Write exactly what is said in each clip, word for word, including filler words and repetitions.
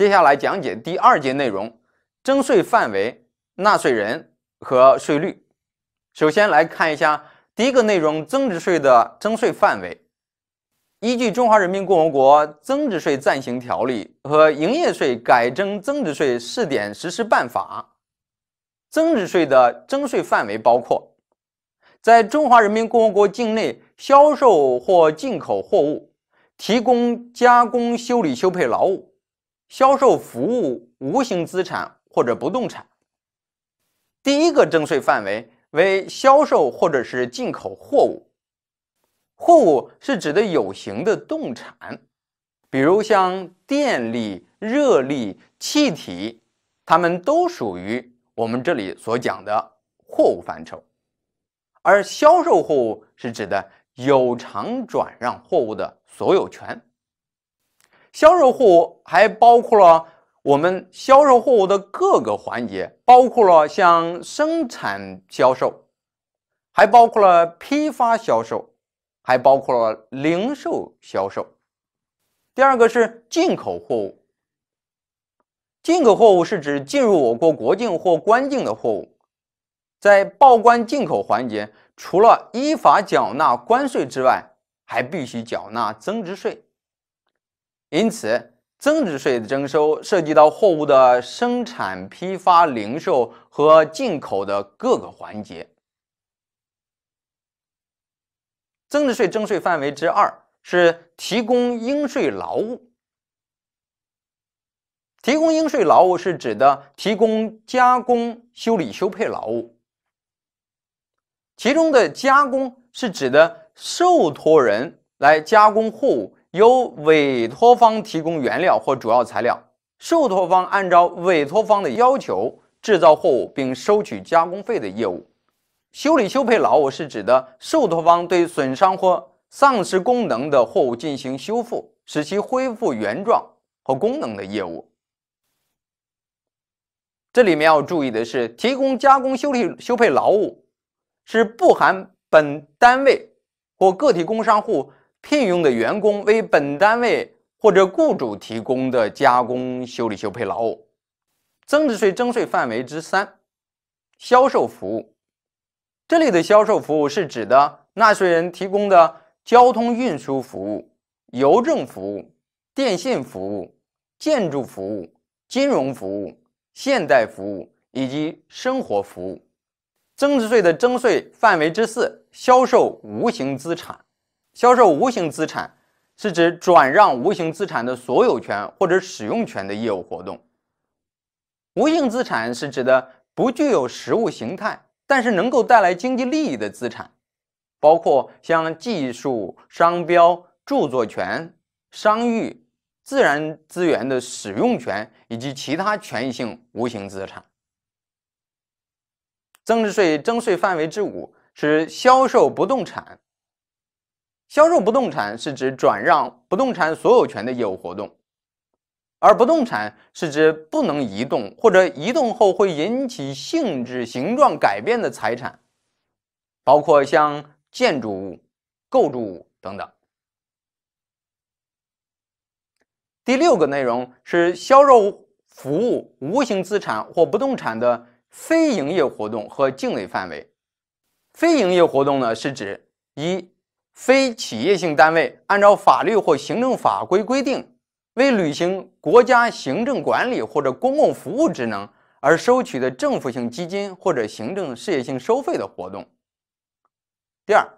接下来讲解第二节内容：征税范围、纳税人和税率。首先来看一下第一个内容：增值税的征税范围。依据《中华人民共和国增值税暂行条例》和《营业税改征增值税试点实施办法》，增值税的征税范围包括：在中华人民共和国境内销售或进口货物，提供加工、修理、修配劳务，销售服务、无形资产或者不动产。第一个征税范围为销售或者是进口货物。货物是指的有形的动产，比如像电力、热力、气体，它们都属于我们这里所讲的货物范畴。而销售货物是指的有偿转让货物的所有权。销售货物还包括了我们销售货物的各个环节，包括了像生产销售，还包括了批发销售，还包括了零售销售。第二个是进口货物。进口货物是指进入我国国境或关境的货物，在报关进口环节，除了依法缴纳关税之外，还必须缴纳增值税。因此，增值税的征收涉及到货物的生产、批发、零售和进口的各个环节。增值税征税范围之二是提供应税劳务。提供应税劳务是指的提供加工、修理、修配劳务。其中的加工是指的受托人来加工货物，由委托方提供原料或主要材料，受托方按照委托方的要求制造货物并收取加工费的业务。修理修配劳务是指的受托方对损伤或丧失功能的货物进行修复，使其恢复原状和功能的业务。这里面要注意的是，提供加工修理修配劳务是不含本单位或个体工商户聘用的员工为本单位或者雇主提供的加工、修理、修配劳务。增值税征税范围之三，销售服务。这里的销售服务是指的纳税人提供的交通运输服务、邮政服务、电信服务、建筑服务、金融服务、现代服务以及生活服务。增值税的征税范围之四，销售无形资产。销售无形资产是指转让无形资产的所有权或者使用权的业务活动。无形资产是指的不具有实物形态，但是能够带来经济利益的资产，包括像技术、商标、著作权、商誉、自然资源的使用权以及其他权益性无形资产。增值税征税范围之五是销售不动产。销售不动产是指转让不动产所有权的业务活动，而不动产是指不能移动或者移动后会引起性质、形状改变的财产，包括像建筑物、构筑物等等。第六个内容是销售服务、无形资产或不动产的非营业活动和境内范围。非营业活动呢，是指一、非企业性单位按照法律或行政法规规定，为履行国家行政管理或者公共服务职能而收取的政府性基金或者行政事业性收费的活动。第二，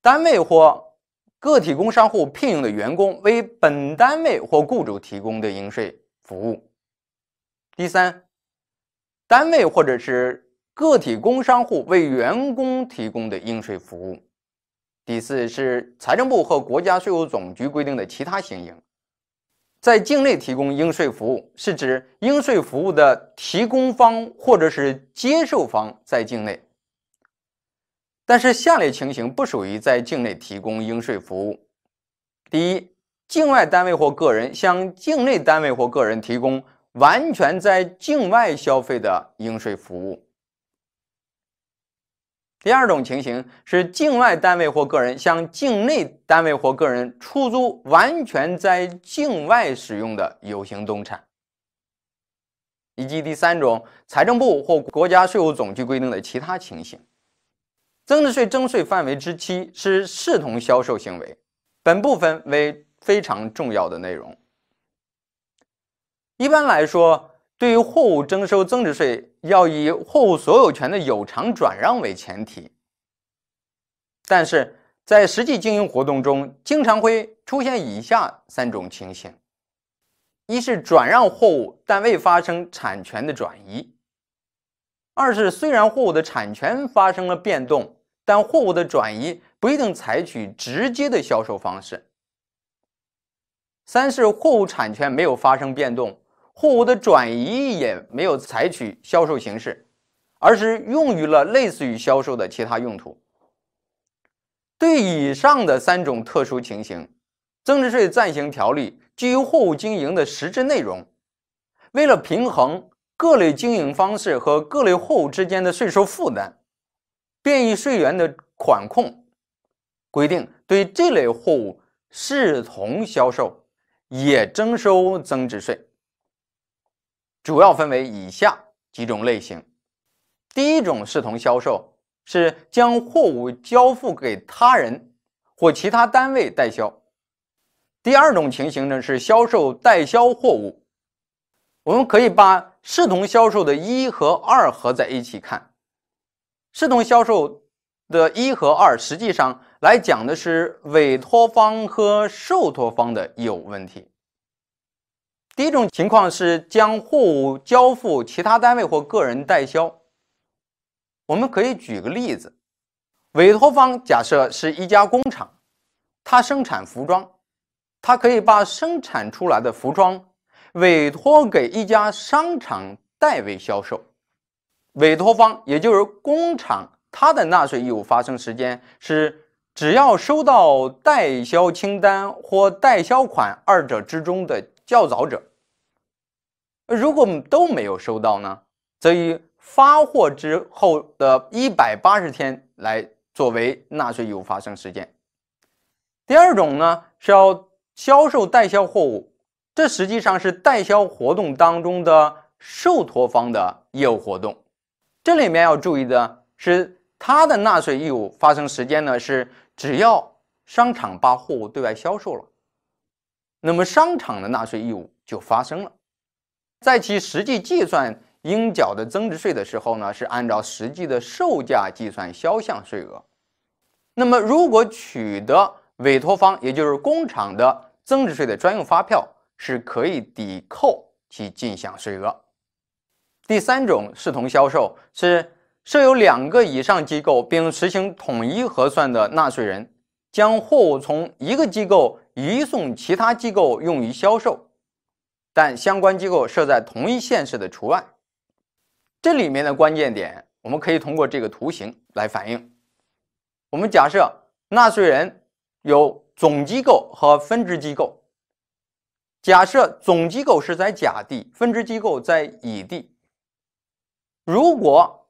单位或个体工商户聘用的员工为本单位或雇主提供的应税服务。第三，单位或者是个体工商户为员工提供的应税服务。第四是财政部和国家税务总局规定的其他情形。在境内提供应税服务是指应税服务的提供方或者是接受方在境内，但是下列情形不属于在境内提供应税服务：第一，境外单位或个人向境内单位或个人提供完全在境外消费的应税服务。第二种情形是境外单位或个人向境内单位或个人出租完全在境外使用的有形动产。以及第三种，财政部或国家税务总局规定的其他情形。增值税征税范围之七是视同销售行为，本部分为非常重要的内容。一般来说，对于货物征收增值税，要以货物所有权的有偿转让为前提。但是在实际经营活动中，经常会出现以下三种情形：一是转让货物，但未发生产权的转移；二是虽然货物的产权发生了变动，但货物的转移不一定采取直接的销售方式；三是货物产权没有发生变动，货物的转移也没有采取销售形式，而是用于了类似于销售的其他用途。对以上的三种特殊情形，增值税暂行条例基于货物经营的实质内容，为了平衡各类经营方式和各类货物之间的税收负担，便于税源的管控，规定对这类货物视同销售，也征收增值税。主要分为以下几种类型：第一种视同销售，是将货物交付给他人或其他单位代销；第二种情形呢是销售代销货物。我们可以把视同销售的一和二合在一起看，视同销售的一和二实际上来讲的是委托方和受托方的业务问题。第一种情况是将货物交付其他单位或个人代销。我们可以举个例子，委托方假设是一家工厂，它生产服装，它可以把生产出来的服装委托给一家商场代为销售。委托方也就是工厂，它的纳税义务发生时间是只要收到代销清单或代销款二者之中的较早者。如果都没有收到呢，则以发货之后的一百八十天来作为纳税义务发生时间。第二种呢是要销售代销货物，这实际上是代销活动当中的受托方的业务活动。这里面要注意的是，它的纳税义务发生时间呢是只要商场把货物对外销售了，那么商场的纳税义务就发生了。在其实际计算应缴的增值税的时候呢，是按照实际的售价计算销项税额。那么如果取得委托方也就是工厂的增值税的专用发票，是可以抵扣其进项税额。第三种视同销售是设有两个以上机构并实行统一核算的纳税人，将货物从一个机构移送其他机构用于销售，但相关机构设在同一县市的除外。这里面的关键点，我们可以通过这个图形来反映。我们假设纳税人有总机构和分支机构。假设总机构是在甲地，分支机构在乙地。如果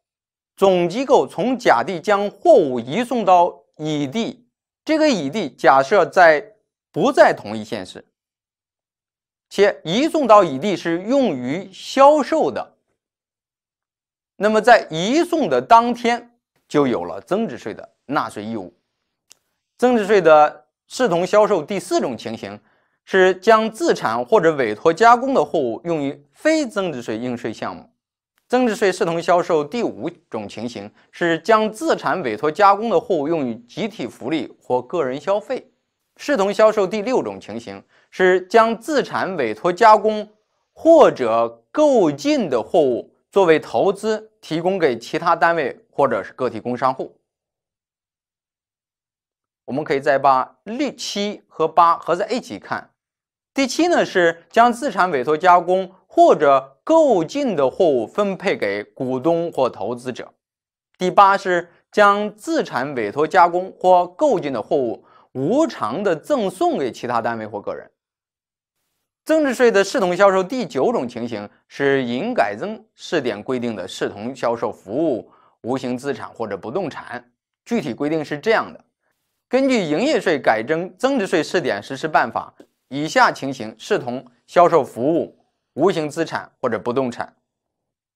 总机构从甲地将货物移送到乙地，这个乙地假设在不在同一县市，且移送到乙地是用于销售的，那么在移送的当天就有了增值税的纳税义务。增值税的视同销售第四种情形是将自产或者委托加工的货物用于非增值税应税项目。增值税视同销售第五种情形是将自产委托加工的货物用于集体福利或个人消费。视同销售第六种情形是将自产委托加工或者购进的货物作为投资提供给其他单位或者是个体工商户。我们可以再把六七和八合在一起看。第七呢是将自产委托加工或者购进的货物分配给股东或投资者。第八是将自产委托加工或购进的货物无偿的赠送给其他单位或个人。增值税的视同销售第九种情形是营改增试点规定的视同销售服务、无形资产或者不动产。具体规定是这样的：根据《营业税改征增值税试点实施办法》，以下情形视同销售服务、无形资产或者不动产。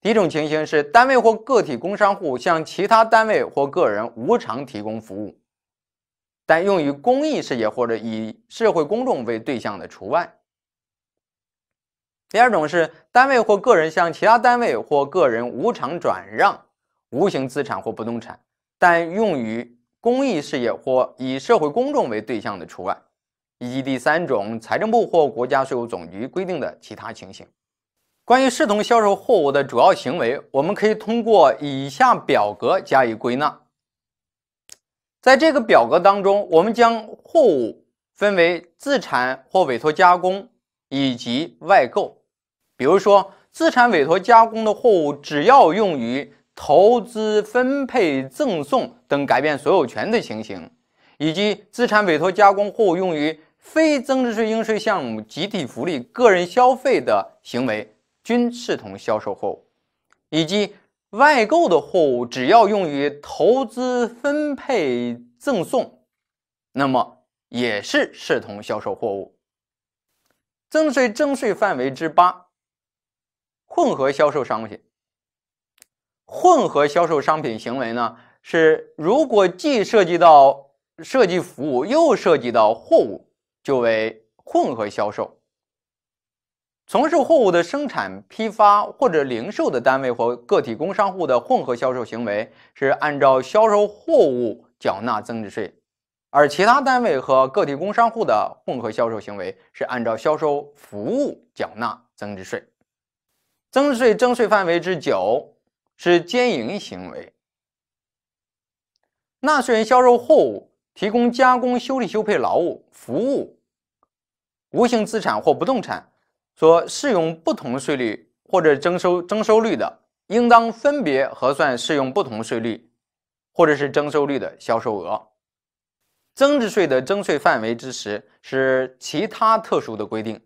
第一种情形是单位或个体工商户向其他单位或个人无偿提供服务，但用于公益事业或者以社会公众为对象的除外。第二种是单位或个人向其他单位或个人无偿转让无形资产或不动产，但用于公益事业或以社会公众为对象的除外，以及第三种财政部或国家税务总局规定的其他情形。 关于视同销售货物的主要行为，我们可以通过以下表格加以归纳。在这个表格当中，我们将货物分为自产或委托加工以及外购。比如说，自产委托加工的货物，只要用于投资、分配、赠送等改变所有权的情形，以及自产委托加工货物用于非增值税应税项目、集体福利、个人消费的行为， 均视同销售货物，以及外购的货物，只要用于投资、分配、赠送，那么也是视同销售货物。增值税征税范围之八：混合销售商品。混合销售商品行为呢，是如果既涉及到涉及服务，又涉及到货物，就为混合销售。 从事货物的生产、批发或者零售的单位或个体工商户的混合销售行为，是按照销售货物缴纳增值税；而其他单位和个体工商户的混合销售行为，是按照销售服务缴纳增值税。增值税征税范围之九是兼营行为。纳税人销售货物，提供加工、修理、修配劳务、服务、无形资产或不动产 所适用不同税率或者征收征收率的，应当分别核算适用不同税率或者是征收率的销售额。增值税的征税范围之十是其他特殊的规定，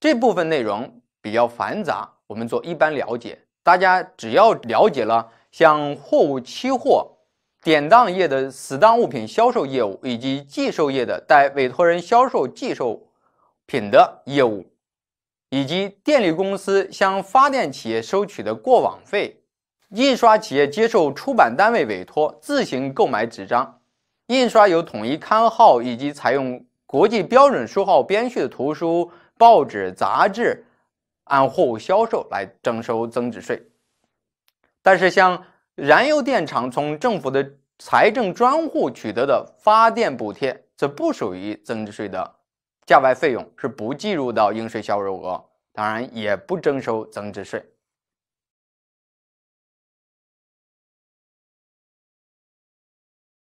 这部分内容比较繁杂，我们做一般了解。大家只要了解了像货物期货、典当业的死当物品销售业务以及寄售业的代委托人销售寄售品的业务， 以及电力公司向发电企业收取的过往费，印刷企业接受出版单位委托自行购买纸张，印刷有统一刊号以及采用国际标准书号编序的图书、报纸、杂志，按货物销售来征收增值税。但是，像燃油电厂从政府的财政专户取得的发电补贴，这不属于增值税的 价外费用，是不计入到应税销售额，当然也不征收增值税。